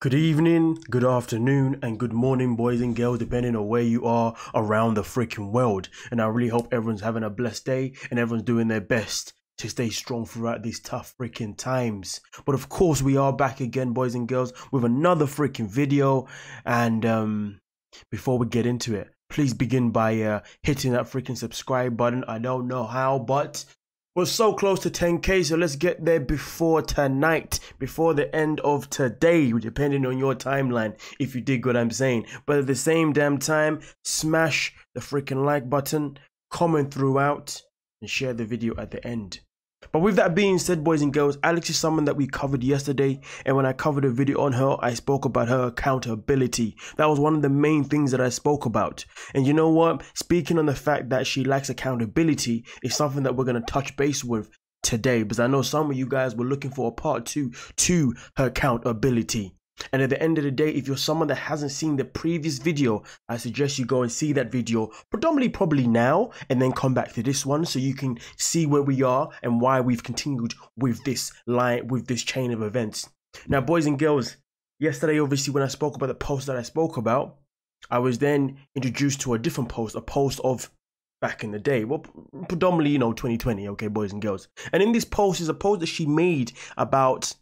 Good evening, good afternoon, and good morning, boys and girls, depending on where you are around the freaking world. And I really hope everyone's having a blessed day and everyone's doing their best to stay strong throughout these tough freaking times. But of course, we are back again, boys and girls, with another freaking video. And before we get into it, please begin by hitting that freaking subscribe button. I don't know how, but we're so close to 10K, so let's get there before tonight, before the end of today, depending on your timeline, if you dig what I'm saying. But at the same damn time, smash the freaking like button, comment throughout, and share the video at the end. But with that being said, boys and girls, Alex is someone that we covered yesterday, and when I covered a video on her, I spoke about her accountability. That was one of the main things that I spoke about. And you know what? Speaking on the fact that she lacks accountability is something that we're going to touch base with today, because I know some of you guys were looking for a part two to her accountability. And at the end of the day, if you're someone that hasn't seen the previous video, I suggest you go and see that video, predominantly probably now, and then come back to this one so you can see where we are and why we've continued with this line, with this chain of events. Now, boys and girls, yesterday, obviously, when I spoke about the post that I spoke about, I was then introduced to a different post, a post of back in the day, well, predominantly, you know, 2020, okay, boys and girls. And in this post is a post that she made about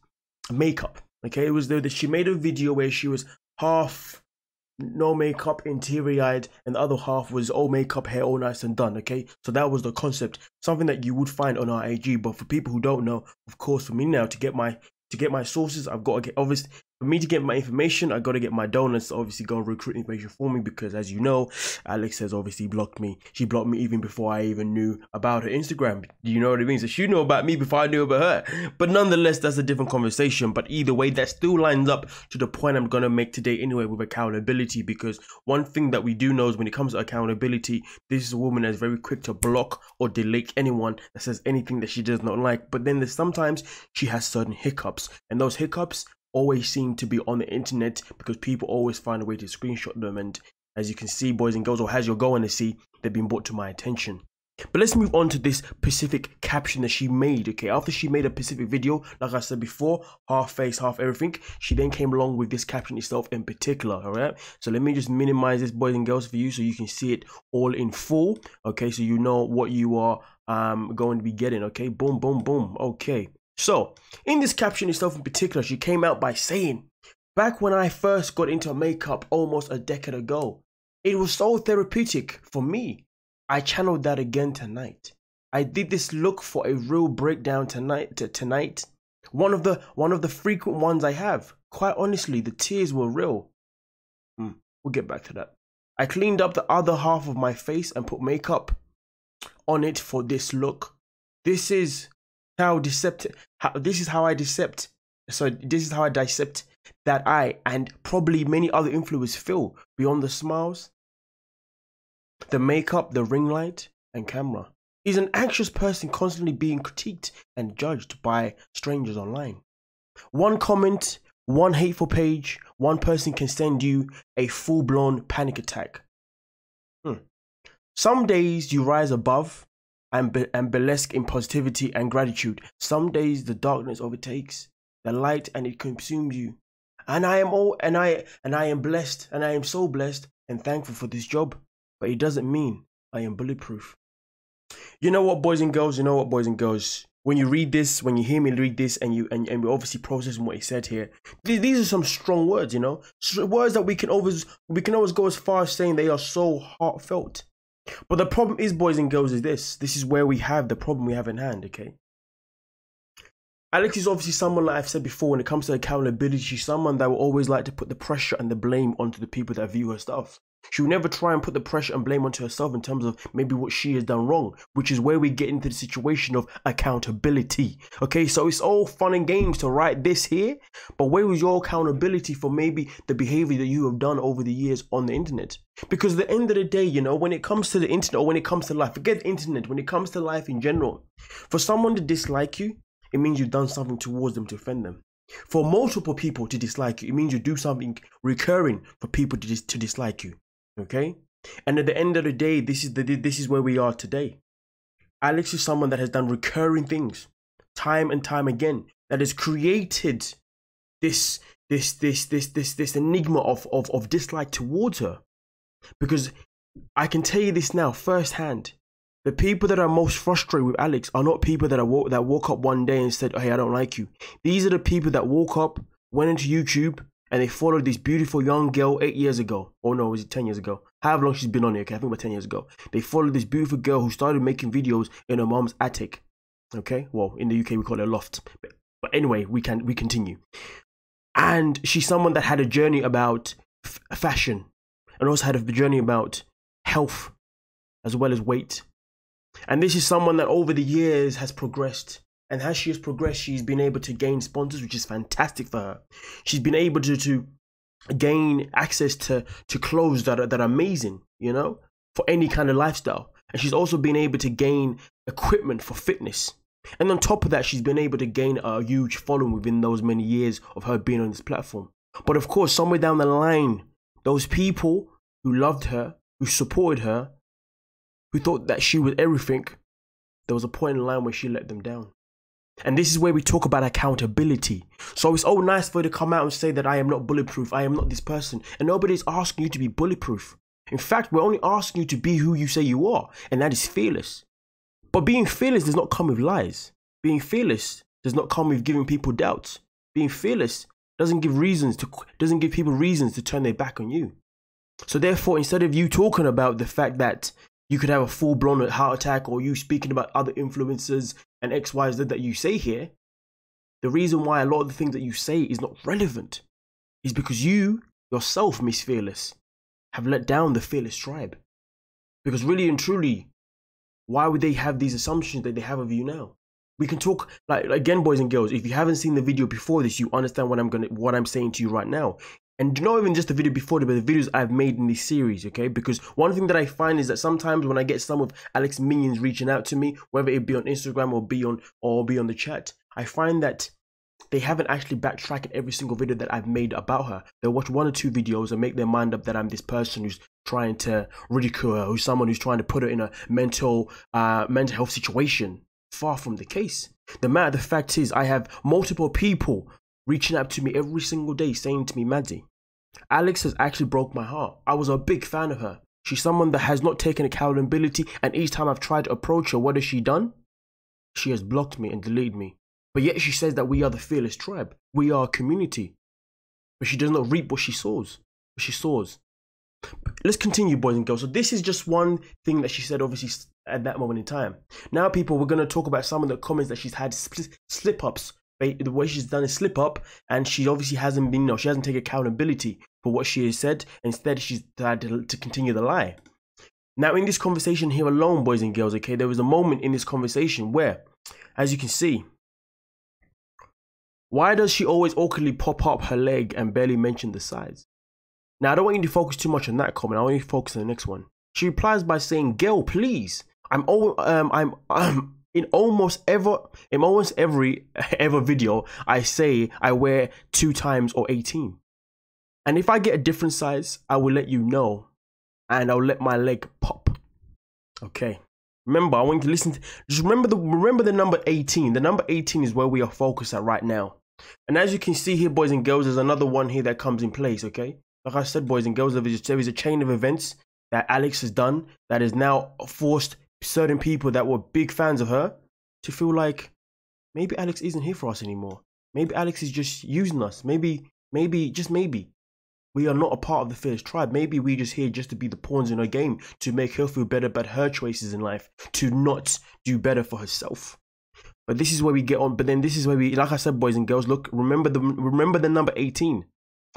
makeup. Okay, it was though that she made a video where she was half no makeup and teary-eyed, and the other half was all makeup, hair all nice and done. Okay, so that was the concept, something that you would find on our IG. But for people who don't know, of course, for me now to get my sources, I've got to get, obviously, for me to get my information, I've got to get my donors to obviously go and recruit information for me, because as you know, Alex has obviously blocked me. She blocked me even before I even knew about her Instagram. You know what I mean? So she knew about me before I knew about her. But nonetheless, that's a different conversation. But either way, that still lines up to the point I'm going to make today anyway with accountability, because one thing that we do know is when it comes to accountability, this woman is very quick to block or delete anyone that says anything that she does not like. But then there's sometimes she has certain hiccups, and those hiccups always seem to be on the internet because people always find a way to screenshot them. And as you can see, boys and girls, or as you're going to see, they've been brought to my attention. But let's move on to this specific caption that she made. Okay, after she made a specific video, like I said before, half face, half everything, she then came along with this caption itself in particular. All right, so let me just minimize this, boys and girls, for you so you can see it all in full. Okay, so you know what you are going to be getting. Okay, boom, boom, boom. Okay, so in this caption itself in particular, she came out by saying, back when I first got into makeup almost a decade ago, it was so therapeutic for me. I channeled that again tonight. I did this look for a real breakdown tonight. One of the frequent ones I have. Quite honestly, the tears were real. We'll get back to that. I cleaned up the other half of my face and put makeup on it for this look. This is how I dissect that I and probably many other influencers feel beyond the smiles, the makeup, the ring light, and camera. Is an anxious person constantly being critiqued and judged by strangers online. One comment, one hateful page, one person can send you a full-blown panic attack. Some days you rise above and burlesque in positivity and gratitude. Some days the darkness overtakes the light and it consumes you. And I am blessed, and I am so blessed and thankful for this job, but it doesn't mean I am bulletproof. You know what, boys and girls, when you read this, when you hear me read this, and we're obviously processing what he said here, these are some strong words, you know, words that we can always go as far as saying they are so heartfelt. But the problem is, boys and girls, is this. This is where we have the problem we have in hand, okay? Alex is obviously someone, like I've said before, when it comes to accountability, she's someone that will always like to put the pressure and the blame onto the people that view her stuff. She will never try and put the pressure and blame onto herself in terms of maybe what she has done wrong, which is where we get into the situation of accountability. Okay, so it's all fun and games to write this here, but where was your accountability for maybe the behavior that you have done over the years on the internet? Because at the end of the day, you know, when it comes to the internet, or when it comes to life, forget the internet, when it comes to life in general, for someone to dislike you, it means you've done something towards them to offend them. For multiple people to dislike you, it means you do something recurring for people to dislike you. Okay, and at the end of the day, this is where we are today. Alex is someone that has done recurring things time and time again that has created this this enigma of dislike towards her. Because I can tell you this now firsthand. The people that are most frustrated with Alex are not people that woke up one day and said, oh, hey, I don't like you. These are the people that woke up, went into YouTube, and they followed this beautiful young girl 8 years ago. Oh no, was it 10 years ago? However long she's been on here, okay, I think about 10 years ago. They followed this beautiful girl who started making videos in her mom's attic. Okay, well, in the UK we call it a loft. But anyway, we continue. And she's someone that had a journey about fashion and also had a journey about health as well as weight. And this is someone that over the years has progressed. And as she has progressed, she's been able to gain sponsors, which is fantastic for her. She's been able to gain access to clothes that are amazing, you know, for any kind of lifestyle. And she's also been able to gain equipment for fitness. And on top of that, she's been able to gain a huge following within those many years of her being on this platform. But of course, somewhere down the line, those people who loved her, who supported her, who thought that she was everything, there was a point in the line where she let them down. And this is where we talk about accountability. So it's all nice for you to come out and say that I am not bulletproof, I am not this person. And nobody's asking you to be bulletproof. In fact, we're only asking you to be who you say you are, and that is fearless. But being fearless does not come with lies. Being fearless does not come with giving people doubts. Being fearless doesn't give people reasons to turn their back on you. So therefore, instead of you talking about the fact that you could have a full-blown heart attack, or you speaking about other influencers and X, Y, Z that you say here, the reason why a lot of the things that you say is not relevant is because you yourself, Miss Fearless, have let down the Fearless tribe. Because really and truly, why would they have these assumptions that they have of you now? We can talk, like, again, boys and girls, if you haven't seen the video before this, you understand what I'm saying to you right now. And not even just the video before this, but the videos I've made in this series, okay? Because one thing that I find is that sometimes when I get some of Alex's minions reaching out to me, whether it be on Instagram or be on the chat, I find that they haven't actually backtracked every single video that I've made about her. They'll watch one or two videos and make their mind up that I'm this person who's trying to ridicule her, who's someone who's trying to put her in a mental health situation. Far from the case. The matter of the fact is, I have multiple people reaching out to me every single day saying to me, Maddie, Alex has actually broke my heart. I was a big fan of her. She's someone that has not taken accountability, and each time I've tried to approach her, what has she done? She has blocked me and deleted me. But yet she says that we are the Fearless tribe. We are a community. But she does not reap what she sows. Let's continue, boys and girls. So this is just one thing that she said, obviously, at that moment in time. Now, people, we're going to talk about some of the comments that she's had, slip-ups. The way she's done is slip up, and she obviously hasn't been, she hasn't taken accountability for what she has said. Instead, she's had to continue the lie. Now, in this conversation here alone, boys and girls, okay, there was a moment in this conversation where, as you can see, why does she always awkwardly pop up her leg and barely mention the size? Now, I don't want you to focus too much on that comment. I want you to focus on the next one. She replies by saying, "Girl, please, In almost every video, I say I wear 2 times or 18. And if I get a different size, I will let you know, and I'll let my leg pop." Okay. Remember, I want you to listen. Just remember the number 18. The number 18 is where we are focused at right now. And as you can see here, boys and girls, there's another one here that comes in place. Okay. Like I said, boys and girls, there is a chain of events that Alex has done that is now forced certain people that were big fans of her to feel like maybe Alex isn't here for us anymore. Maybe Alex is just using us. Maybe, just maybe, we are not a part of the Fearless tribe. Maybe we're just here just to be the pawns in her game, to make her feel better about her choices in life, to not do better for herself. But this is where we get on. But then this is where we, like I said, boys and girls, look, remember the number 18.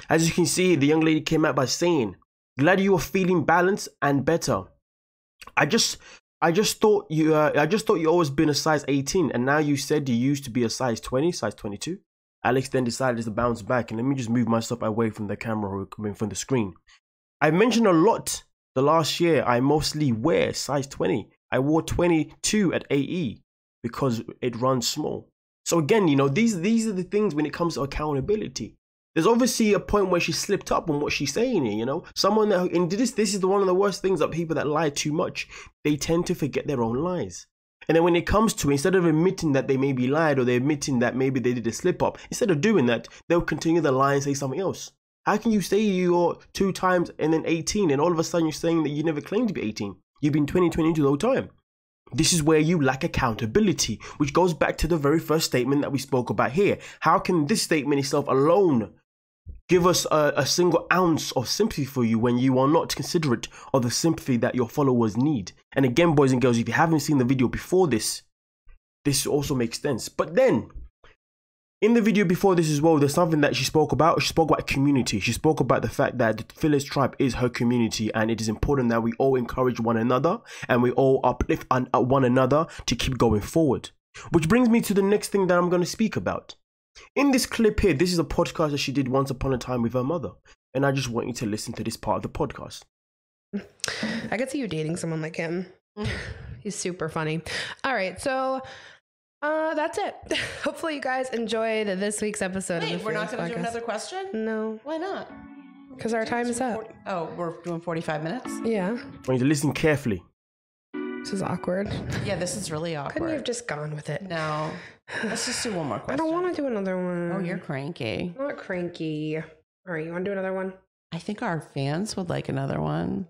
As you can see, the young lady came out by saying, "Glad you are feeling balanced and better. I just thought you always been a size 18, and now you said you used to be a size 20, size 22. Alex then decided to bounce back, and let me just move myself away from the camera, from the screen. "I mentioned a lot the last year. I mostly wear size 20. I wore 22 at AE because it runs small." So again, you know, these are the things when it comes to accountability. There's obviously a point where she slipped up on what she's saying here, you know. Someone that, and this is one of the worst things that people that lie too much, they tend to forget their own lies. And then when it comes to, instead of admitting that they maybe lied or they're admitting that maybe they did a slip up, instead of doing that, they'll continue the lie and say something else. How can you say you're 2 times and then 18 and all of a sudden you're saying that you never claimed to be 18? You've been 22 the whole time. This is where you lack accountability, which goes back to the very first statement that we spoke about here. How can this statement itself alone give us a single ounce of sympathy for you when you are not considerate of the sympathy that your followers need? And again, boys and girls, if you haven't seen the video before this, this also makes sense. But then, in the video before this as well, there's something that she spoke about. She spoke about community. She spoke about the fact that the Phyllis tribe is her community, and it is important that we all encourage one another and we all uplift one another to keep going forward. Which brings me to the next thing that I'm going to speak about. In this clip here, this is a podcast that she did once upon a time with her mother. And I just want you to listen to this part of the podcast. I could see you dating someone like him. He's super funny. All right, so that's it. Hopefully you guys enjoyed this week's episode. Wait, we're not going to do another question? No. Why not? Because our time is up. Oh, we're doing 45 minutes? Yeah. We need to listen carefully. This is awkward. Yeah, this is really awkward. Couldn't you have just gone with it? No. Let's just do one more question. I don't want to do another one. Oh, you're cranky. I'm not cranky. All right, you want to do another one? I think our fans would like another one.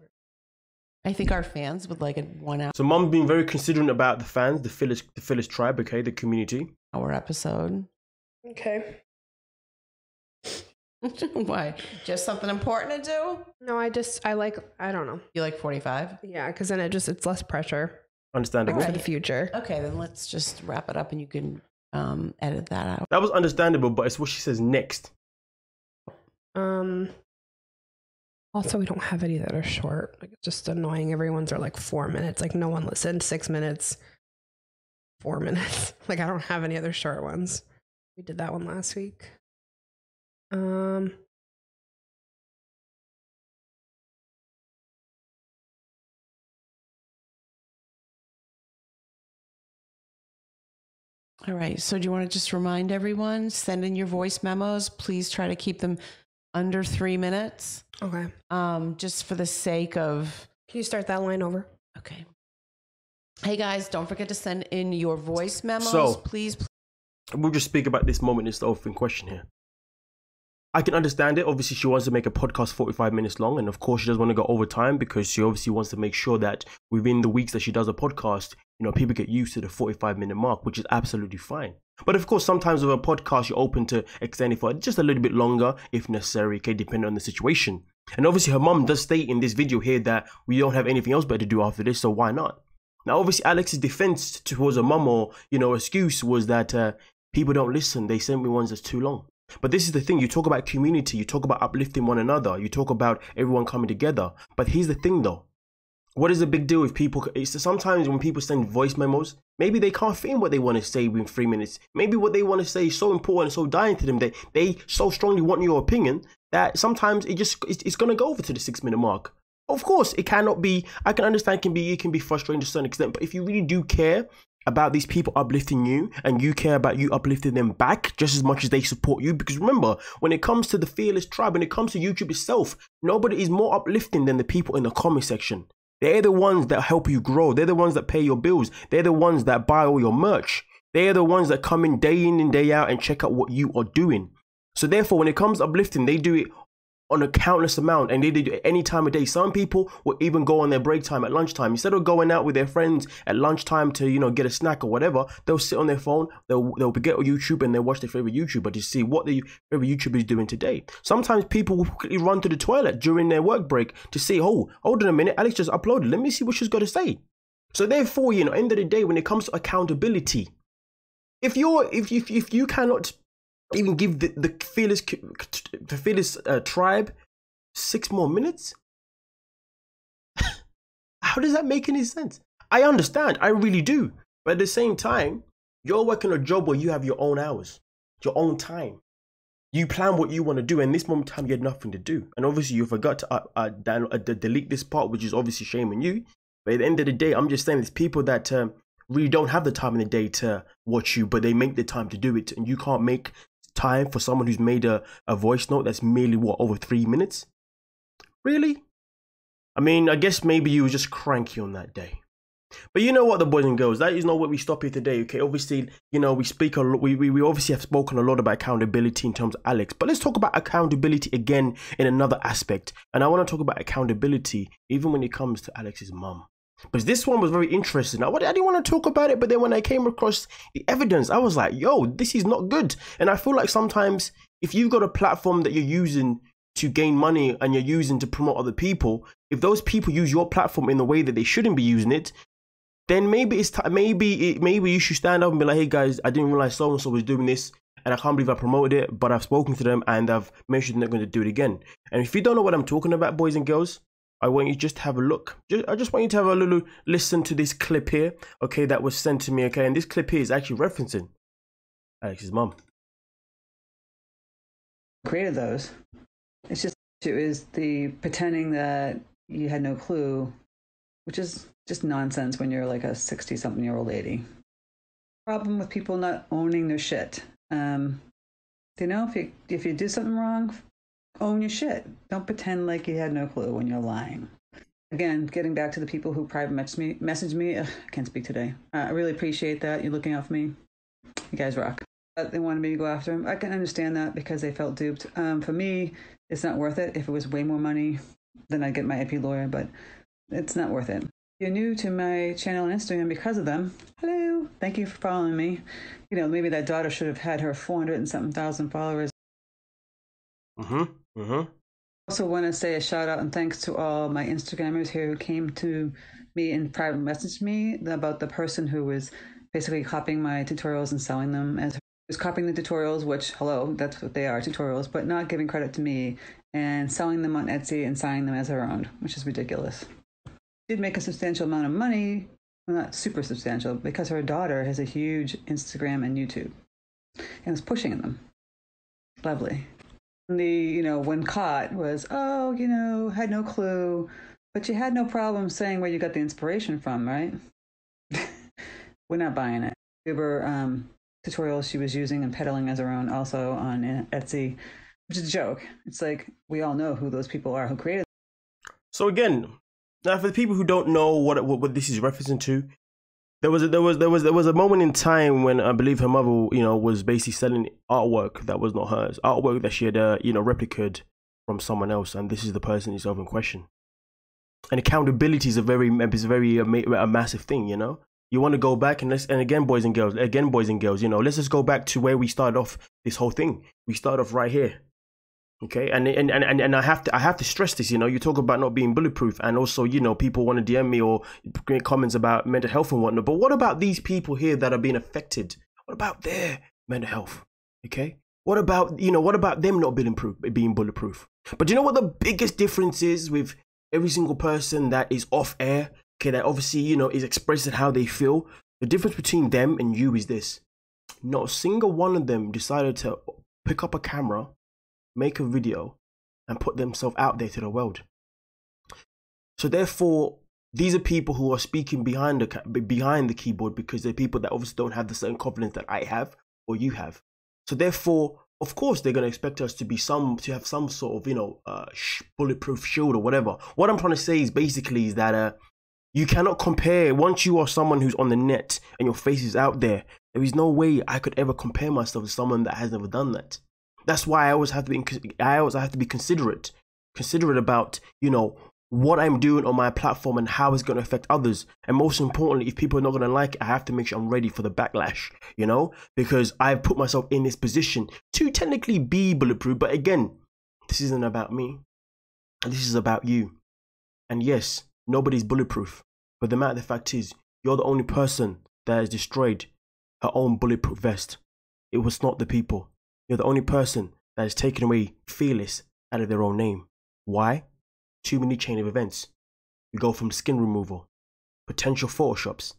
I think our fans would like a 1 hour. So Mom's being very considerate about the fans, the Phyllis tribe, okay, the community. Our episode. Okay. Why? Just something important to do? No, I don't know. You like 45? Yeah, because then it's less pressure. Understandable. Right. For the future. Okay, then let's just wrap it up and you can edit that out. That was understandable, but it's what she says next. Also, we don't have any that are short. Like, it's just annoying. Everyone's are like 4 minutes. Like, no one listened. 6 minutes. 4 minutes. Like, I don't have any other short ones. We did that one last week. All right. So do you want to just remind everyone, send in your voice memos. Please try to keep them under 3 minutes. Okay. Just for the sake of... Can you start that line over? Okay. Hey guys, don't forget to send in your voice memos. So, please. We'll just speak about this moment itself in question here. I can understand it. Obviously, she wants to make a podcast 45 minutes long. And of course, she doesn't want to go over time because she obviously wants to make sure that within the weeks that she does a podcast, you know, people get used to the 45-minute mark, which is absolutely fine. But of course, sometimes with a podcast, you're open to extending for just a little bit longer if necessary, okay, depending on the situation. And obviously, her mom does state in this video here that we don't have anything else better to do after this, so why not? Now, obviously, Alex's defense towards her mom or, you know, excuse was that people don't listen. They send me ones that's too long. But this is the thing, you talk about community, you talk about uplifting one another, you talk about everyone coming together. But here's the thing though, what is the big deal if people, it's sometimes when people send voice memos, maybe they can't fit in what they want to say within 3 minutes. Maybe what they want to say is so important and so dying to them that they so strongly want your opinion that sometimes it's going to go over to the 6 minute mark. Of course, it cannot be, I can understand it can be frustrating to a certain extent, but if you really do care about these people uplifting you and you care about you uplifting them back just as much as they support you, because remember, when it comes to the Fearless Tribe, when it comes to YouTube itself, nobody is more uplifting than the people in the comment section. They're the ones that help you grow. They're the ones that pay your bills. They're the ones that buy all your merch. They're the ones that come in day and day out and check out what you are doing. So therefore, when it comes to uplifting, they do it on a countless amount, and they did it any time of day. Some people will even go on their break time at lunchtime. Instead of going out with their friends at lunchtime to, you know, get a snack or whatever, they'll sit on their phone, they'll get on YouTube and they'll watch their favorite YouTuber to see what their favorite YouTuber is doing today. Sometimes people will quickly run to the toilet during their work break to see, oh, hold on a minute, Alex just uploaded, let me see what she's got to say. So therefore, you know, end of the day, when it comes to accountability, if you cannot even give the Fearless tribe 6 more minutes? How does that make any sense? I understand. I really do. But at the same time, you're working a job where you have your own hours, your own time. You plan what you want to do. And this moment in time, you had nothing to do. And obviously, you forgot to delete this part, which is obviously shame on you. But at the end of the day, I'm just saying there's people that really don't have the time in the day to watch you, but they make the time to do it. And you can't make time for someone who's made a voice note that's merely what, over 3 minutes? Really? I mean, I guess maybe you were just cranky on that day. But you know what, the boys and girls, that is not what we stop here today, okay? Obviously, you know, we obviously have spoken a lot about accountability in terms of Alex, but let's talk about accountability again in another aspect. And I want to talk about accountability even when it comes to Alex's mum. Because this one was very interesting. I didn't want to talk about it, but then when I came across the evidence, I was like, yo, this is not good. And I feel like sometimes if you've got a platform that you're using to gain money and you're using to promote other people, if those people use your platform in the way that they shouldn't be using it, then maybe it's maybe you should stand up and be like, hey guys, I didn't realize so and so was doing this, and I can't believe I promoted it, but I've spoken to them and I've made sure they're not going to do it again. And if you don't know what I'm talking about, boys and girls, I want you to just have a look. I just want you to have a little listen to this clip here, okay, that was sent to me, okay, and this clip here is actually referencing Alex's mum. Created those. It's just it was the pretending that you had no clue, which is just nonsense when you're like a 60-something-year-old lady. Problem with people not owning their shit. You know, if you do something wrong, own your shit. Don't pretend like you had no clue when you're lying. Again, getting back to the people who private messaged me. Ugh, I can't speak today. I really appreciate that. You're looking out for me. You guys rock. But they wanted me to go after him. I can understand that because they felt duped. For me, it's not worth it. If it was way more money, then I'd get my IP lawyer, but it's not worth it. You're new to my channel on Instagram because of them. Hello, thank you for following me. You know, maybe that daughter should have had her 400-something thousand followers. Also want to say a shout out and thanks to all my Instagrammers here who came to me and private messaged me about the person who was basically copying my tutorials and selling them as her. Was copying the tutorials, which, hello, that's what they are, tutorials, but not giving credit to me and selling them on Etsy and selling them as her own, which is ridiculous. Did make a substantial amount of money, well, not super substantial, because her daughter has a huge Instagram and YouTube and was pushing them. Lovely. And the, you know, when caught was, oh, you know, had no clue, but you had no problem saying where you got the inspiration from, right? We're not buying it. We were tutorials she was using and peddling as her own also on Etsy, which is a joke. It's like, we all know who those people are who created them. So again, now, for the people who don't know what this is referencing to, there was a moment in time when I believe her mother, you know, was basically selling artwork that was not hers, artwork that she had, you know, replicated from someone else, and this is the person itself in question. And accountability is a massive thing, you know. You want to go back and again, boys and girls, you know, let's just go back to where we started off this whole thing. We start off right here. Okay, and I have to stress this, you know, you talk about not being bulletproof, and also, you know, people want to DM me or create comments about mental health and whatnot, but what about these people here that are being affected? What about their mental health? Okay, what about, you know, what about them not being bulletproof? But you know what the biggest difference is with every single person that is off air, okay, that obviously, you know, is expressing how they feel, the difference between them and you is this: not a single one of them decided to pick up a camera, make a video, and put themselves out there to the world. So therefore, these are people who are speaking behind the keyboard, because they're people that obviously don't have the certain confidence that I have or you have. So therefore, of course, they're going to expect us to be have some sort of, you know, bulletproof shield or whatever. What I'm trying to say is basically is that you cannot compare. Once you are someone who's on the net and your face is out there, there is no way I could ever compare myself to someone that has never done that. That's why I always have to be considerate about, you know, what I'm doing on my platform and how it's going to affect others. And most importantly, if people are not going to like it, I have to make sure I'm ready for the backlash, you know, because I've put myself in this position to technically be bulletproof. But again, this isn't about me. This is about you. And yes, nobody's bulletproof. But the matter of the fact is, you're the only person that has destroyed her own bulletproof vest. It was not the people. You're the only person that has taken away Fearless out of their own name. Why? Too many chain of events. You go from skin removal, potential photoshops,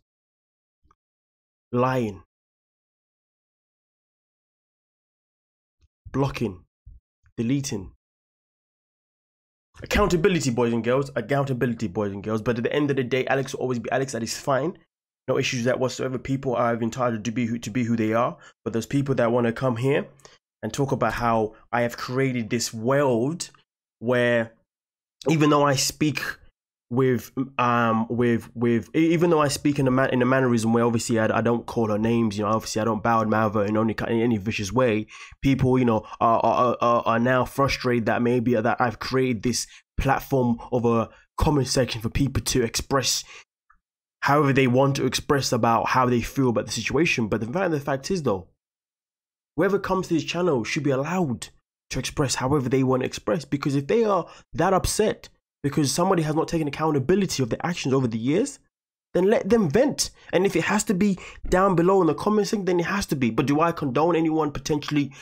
lying, blocking, deleting. Accountability, boys and girls. Accountability, boys and girls. But at the end of the day, Alex will always be Alex. That is fine. No issues that whatsoever. People are entitled to be who they are. But those people that want to come here and talk about how I have created this world where even though I speak with even though I speak in a mannerism where obviously I don't call her names, you know, obviously I don't bow and mouth her in any vicious way. People, you know, are now frustrated that maybe that I've created this platform of a comment section for people to express however they want to express about how they feel about the situation. But the fact is though, whoever comes to this channel should be allowed to express however they want to express, because if they are that upset because somebody has not taken accountability of their actions over the years, then let them vent. And if it has to be down below in the comments thing, then it has to be. But do I condone anyone potentially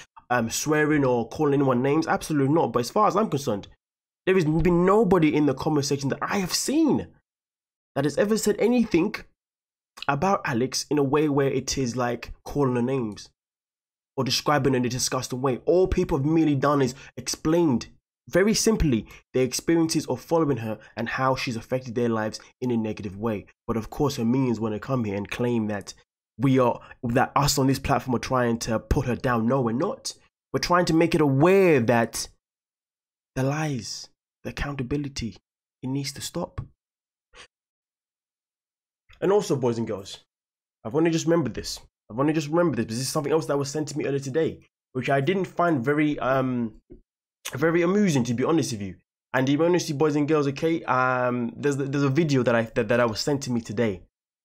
swearing or calling anyone names? Absolutely not. But as far as I'm concerned, there has been nobody in the comment section that I have seen that has ever said anything about Alex in a way where it is like calling her names or describing her in a disgusting way. All people have merely done is explained very simply their experiences of following her and how she's affected their lives in a negative way. But of course her minions want to come here and claim that us on this platform are trying to put her down. No, we're not. We're trying to make it aware that the lies, the accountability, it needs to stop. And also, boys and girls, I've only just remembered this. This is something else that was sent to me earlier today, which I didn't find very very amusing, to be honest with you. And honestly, boys and girls, okay, there's a video that I was sent to me today,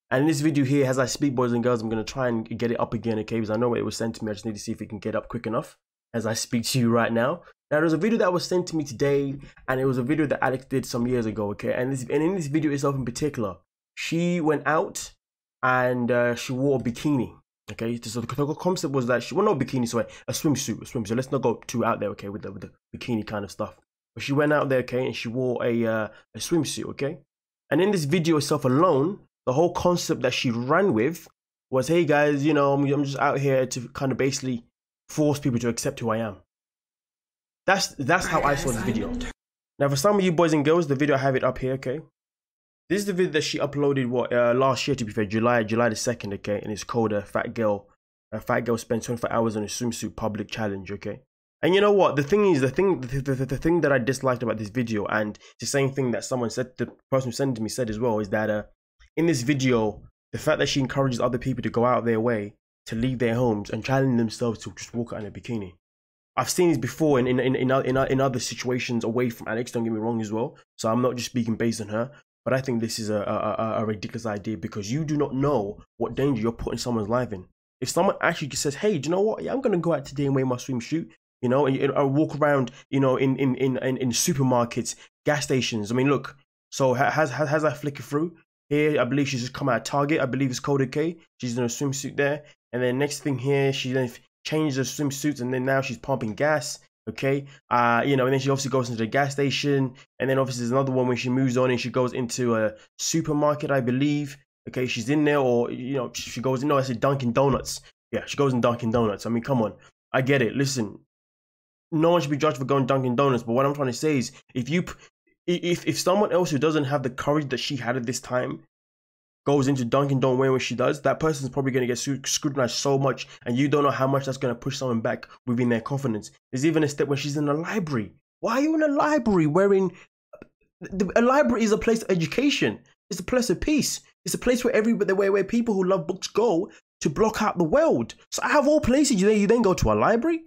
and this video here, as I speak, boys and girls, I'm gonna try and get it up again, okay, because I know it was sent to me. I just need to see if it can get up quick enough as I speak to you right now. Now, there was a video that was sent to me today, and it was a video that Alex did some years ago, okay, and in this video itself in particular, she went out and she wore a bikini. Okay, so the concept was that she, well, not bikini, sorry, a swimsuit. Let's not go too out there, okay, with the bikini kind of stuff. But she went out there, okay, and she wore a swimsuit, okay. And in this video itself alone, the whole concept that she ran with was, hey guys, you know, I'm just out here to kind of basically force people to accept who I am. That's how I saw this video. Now, for some of you boys and girls, the video, I have it up here, okay. This is the video that she uploaded last year, to be fair, July the 2nd, okay, and it's called a fat girl spent 24 hours on a swimsuit public challenge, okay. And you know what, the thing that I disliked about this video, and the same thing that someone said, the person who sent it to me said as well, is that in this video, the fact that she encourages other people to go out of their way to leave their homes and challenge themselves to just walk out in a bikini. I've seen this before in other situations away from Alex, don't get me wrong as well, so I'm not just speaking based on her. But I think this is a ridiculous idea, because you do not know what danger you're putting someone's life in. If someone actually says, hey, do you know what? Yeah, I'm going to go out today and wear my swimsuit, you know, and I walk around, you know, in supermarkets, gas stations. I mean, look, so has I flicker through? Here, I believe she's just come out of Target. I believe it's called, okay. She's in a swimsuit there. And then next thing here, she then changes her swimsuits, and then now she's pumping gas. Okay, you know, and then she obviously goes into the gas station, and then obviously there's another one when she moves on and she goes into a supermarket, I believe. Okay, she's in there, or, you know, she goes in, no, I said Dunkin' Donuts. Yeah, she goes in Dunkin' Donuts. I mean, come on, I get it. Listen, no one should be judged for going Dunkin' Donuts, but what I'm trying to say is, if someone else who doesn't have the courage that she had at this time goes into Dunkin' Donuts when she does, that person's probably going to get scrutinized so much, and you don't know how much that's going to push someone back within their confidence. There's even a step where she's in a library. Why are you in a library wearing... A library is a place of education. It's a place of peace. It's a place where people who love books go to block out the world. So I have all places. You then go to a library,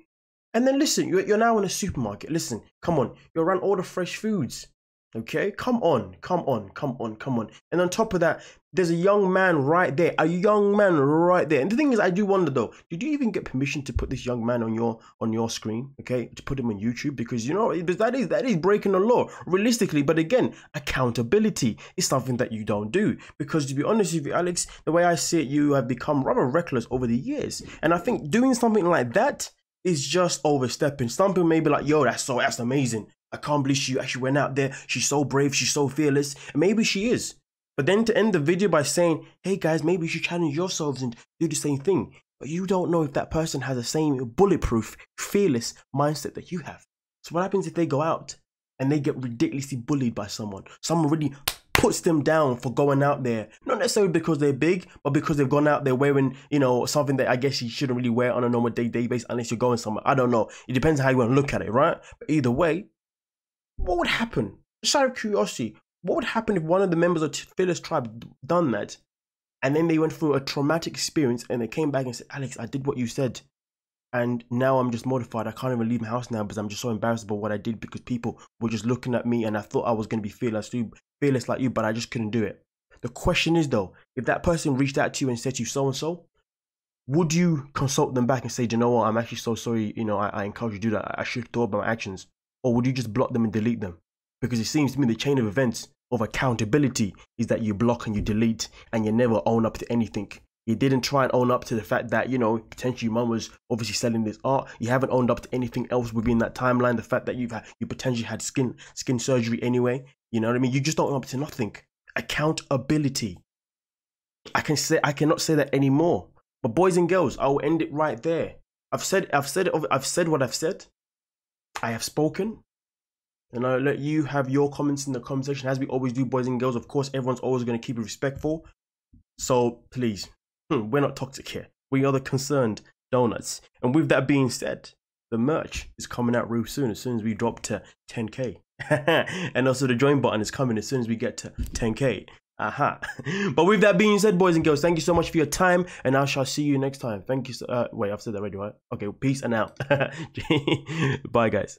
and then listen, you're now in a supermarket. Listen, come on. You're around all the fresh foods. Okay, come on. And on top of that, there's a young man right there. And the thing is, I do wonder though, did you even get permission to put this young man on your screen? Okay, to put him on YouTube, because you know that is breaking the law realistically. But again, accountability is something that you don't do, because to be honest with you, Alex, the way I see it, you have become rather reckless over the years, and I think doing something like that is just overstepping. Some people may be like, yo, that's amazing. I can't believe she actually went out there. She's so brave. She's so fearless. And maybe she is. But then to end the video by saying, hey guys, maybe you should challenge yourselves and do the same thing. But you don't know if that person has the same bulletproof, fearless mindset that you have. So what happens if they go out and they get ridiculously bullied by someone? Someone really puts them down for going out there. Not necessarily because they're big, but because they've gone out there wearing, you know, something that I guess you shouldn't really wear on a normal day-to-day basis unless you're going somewhere. I don't know. It depends on how you want to look at it, right? But either way, what would happen? Just out of curiosity, What would happen if one of the members of Philist's tribe done that, and then they went through a traumatic experience and they came back and said, Alex, I did what you said, and now I'm just mortified. I can't even leave my house now because I'm just so embarrassed about what I did, because people were just looking at me and I thought I was going to be fearless like you, but I just couldn't do it. The question is though, if that person reached out to you and said to you so-and-so, would you consult them back and say, do you know what, I'm actually so sorry, you know, I encourage you to do that, I should have thought about my actions? Or would you just block them and delete them? Because it seems to me the chain of events of accountability is that you block and you delete and you never own up to anything. You didn't try and own up to the fact that, you know, potentially your mum was obviously selling this art. You haven't owned up to anything else within that timeline. The fact that you potentially had skin surgery anyway. You know what I mean? You just don't own up to nothing. Accountability. I cannot say that anymore. But boys and girls, I will end it right there. I've said what I've said. I have spoken. And I'll let you have your comments in the comment section, as we always do, boys and girls. Of course, everyone's always going to keep it respectful. So please, we're not toxic here. We are the concerned donuts. And with that being said, the merch is coming out real soon, as soon as we drop to 10K. And also the join button is coming as soon as we get to 10K. Aha. But with that being said, boys and girls, thank you so much for your time, and I shall see you next time. Thank you so, wait, I've said that already, right? Okay, peace and out. Bye, guys.